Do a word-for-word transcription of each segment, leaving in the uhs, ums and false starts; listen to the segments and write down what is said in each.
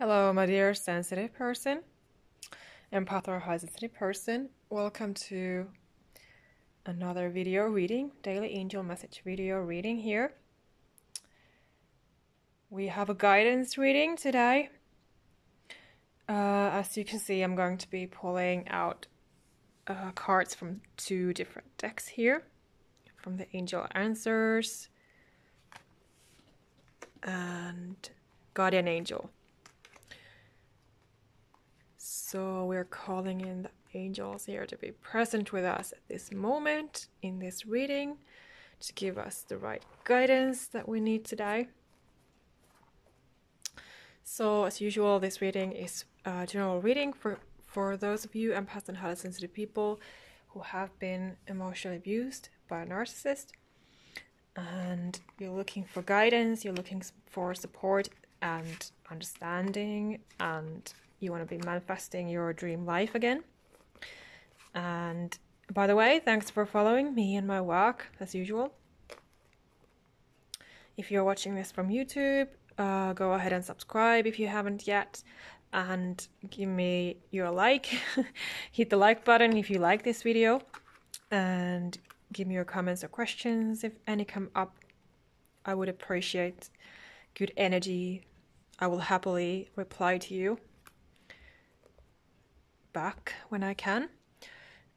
Hello, my dear sensitive person, empath or high sensitive person. Welcome to another video reading, Daily Angel Message video reading here. We have a guidance reading today. Uh, as you can see, I'm going to be pulling out uh, cards from two different decks here, from the Angel Answers and Guardian Angel. So we're calling in the angels here to be present with us at this moment in this reading to give us the right guidance that we need today. So as usual, this reading is a general reading for, for those of you empaths and highly sensitive people who have been emotionally abused by a narcissist and you're looking for guidance, you're looking for support and understanding, and you want to be manifesting your dream life again. And by the way, thanks for following me and my work as usual. If you're watching this from YouTube, uh, go ahead and subscribe if you haven't yet, and give me your like. Hit the like button if you like this video, and give me your comments or questions if any come up. I would appreciate good energy. I will happily reply to you back when I can.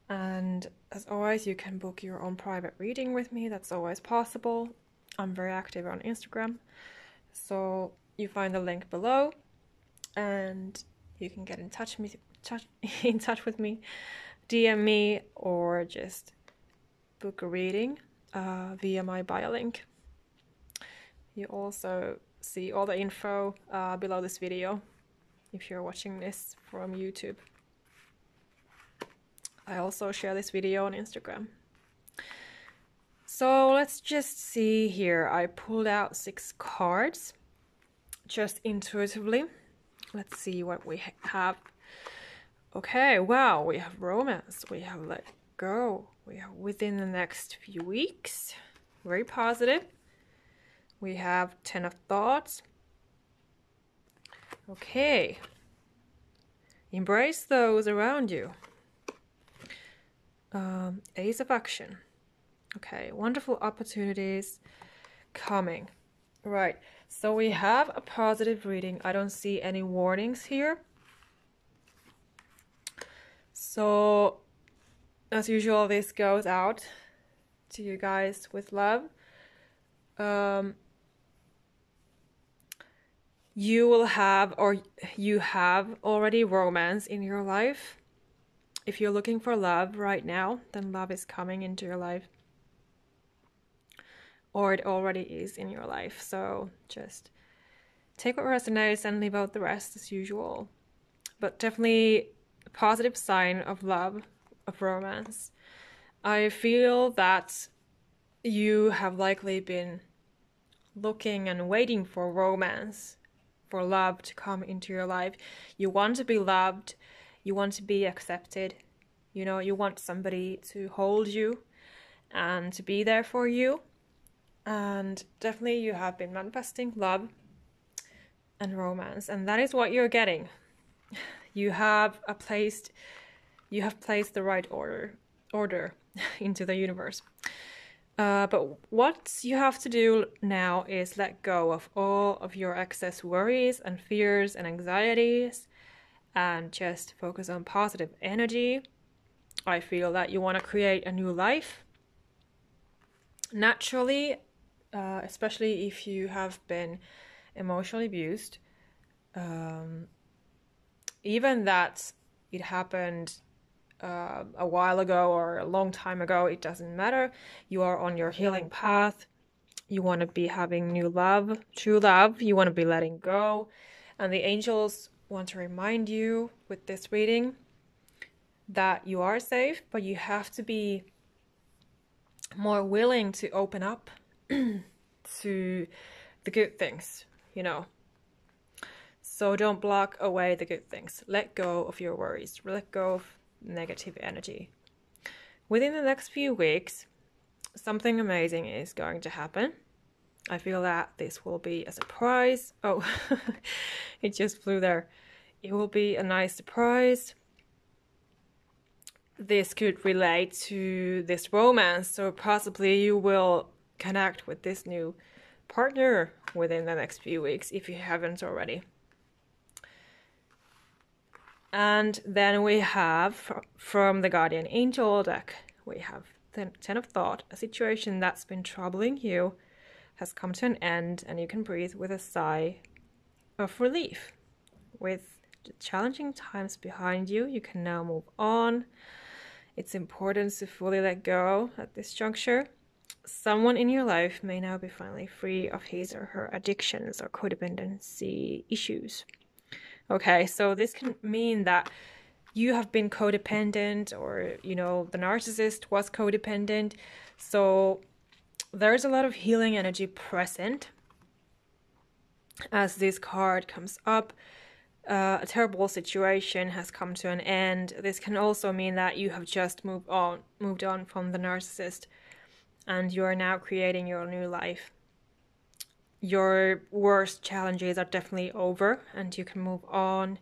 And as always, you can book your own private reading with me. That's always possible. I'm very active on Instagram, so you find the link below and you can get in touch me touch, in touch with me, D M me, or just book a reading uh, via my bio link. You also see all the info uh, below this video if you're watching this from YouTube. I also share this video on Instagram. So let's just see here. I pulled out six cards, just intuitively. Let's see what we have. Okay, wow, we have romance, we have let go, we have within the next few weeks, very positive. We have ten of thoughts. Okay, embrace those around you. Um, Ace of Action. Okay, wonderful opportunities coming. Right, so we have a positive reading. I don't see any warnings here. So, as usual, this goes out to you guys with love. Um, you will have, or you have already, romance in your life. If you're looking for love right now, then love is coming into your life, or it already is in your life. So just take what resonates and leave out the rest as usual. But definitely a positive sign of love, of romance. I feel that you have likely been looking and waiting for romance, for love to come into your life. You want to be loved. You want to be accepted, you know, you want somebody to hold you and to be there for you. And definitely you have been manifesting love and romance, and that is what you're getting. You have a placed, you have placed the right order, order into the universe. Uh, but what you have to do now is let go of all of your excess worries and fears and anxieties, and just focus on positive energy. I feel that you want to create a new life naturally, uh, especially if you have been emotionally abused. Um, even that it happened uh, a while ago or a long time ago, it doesn't matter. You are on your healing path. You want to be having new love, true love. You want to be letting go. And the angels want to remind you with this reading that you are safe, but you have to be more willing to open up to the good things, you know. So don't block away the good things. Let go of your worries. Let go of negative energy. Within the next few weeks, something amazing is going to happen. I feel that this will be a surprise. Oh, it just flew there. It will be a nice surprise. This could relate to this romance, so possibly you will connect with this new partner within the next few weeks if you haven't already. And then we have, from the Guardian Angel deck, we have the Ten of Thought. A situation that's been troubling you has come to an end, and you can breathe with a sigh of relief. With the challenging times behind you, you can now move on. It's important to fully let go at this juncture. Someone in your life may now be finally free of his or her addictions or codependency issues. Okay, so this can mean that you have been codependent, or, you know, the narcissist was codependent. So there's a lot of healing energy present. As this card comes up, uh, a terrible situation has come to an end. This can also mean that you have just moved on, moved on from the narcissist, and you are now creating your new life. Your worst challenges are definitely over, and you can move on.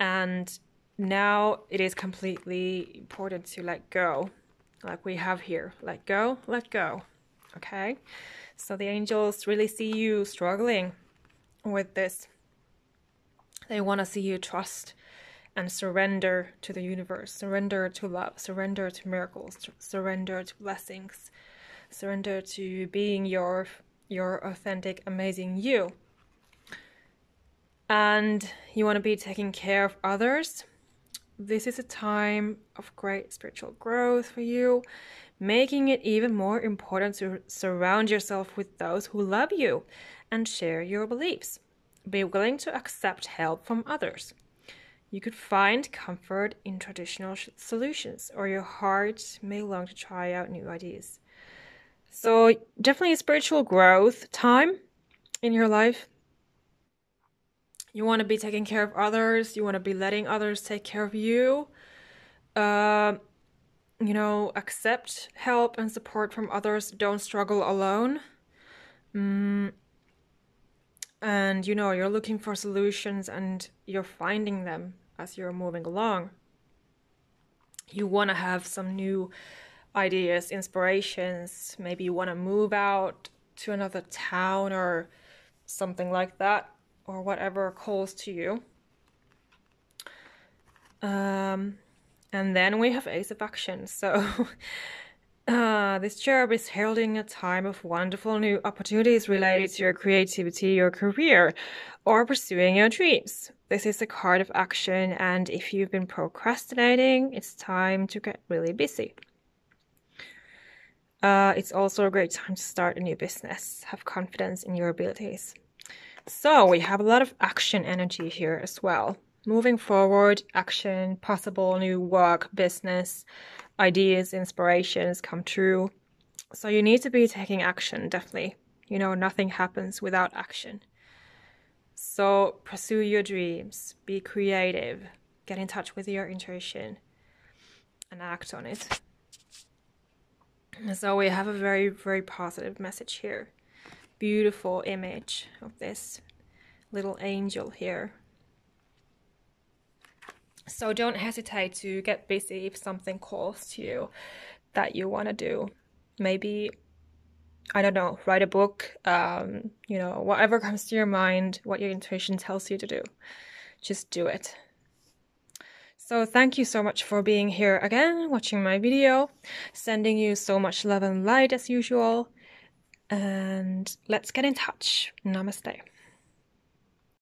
And now it is completely important to let go, like we have here. Let go, let go. Okay? So the angels really see you struggling with this. They want to see you trust and surrender to the universe, surrender to love, surrender to miracles, surrender to blessings, surrender to being your your authentic, amazing you. And you want to be taking care of others. This is a time of great spiritual growth for you, making it even more important to surround yourself with those who love you and share your beliefs. Be willing to accept help from others. You could find comfort in traditional solutions, or your heart may long to try out new ideas. So definitely a spiritual growth time in your life. You want to be taking care of others. You want to be letting others take care of you. Uh, you know, accept help and support from others. Don't struggle alone. Mm. And, you know, you're looking for solutions, and you're finding them as you're moving along. You want to have some new ideas, inspirations. Maybe you want to move out to another town or something like that, or whatever calls to you. Um, and then we have Ace of Action. So uh, this cherub is heralding a time of wonderful new opportunities related to your creativity, your career, or pursuing your dreams. This is a card of action, and if you've been procrastinating, it's time to get really busy. Uh, it's also a great time to start a new business. Have confidence in your abilities. So we have a lot of action energy here as well. Moving forward, action, possible new work, business, ideas, inspirations come true. So you need to be taking action, definitely. You know, nothing happens without action. So pursue your dreams, be creative, get in touch with your intuition, and act on it. So we have a very, very positive message here. Beautiful image of this little angel here. So don't hesitate to get busy if something calls to you that you want to do. Maybe, I don't know, write a book, um, you know, whatever comes to your mind, what your intuition tells you to do. Just do it. So thank you so much for being here again, watching my video, sending you so much love and light as usual, and let's get in touch. Namaste.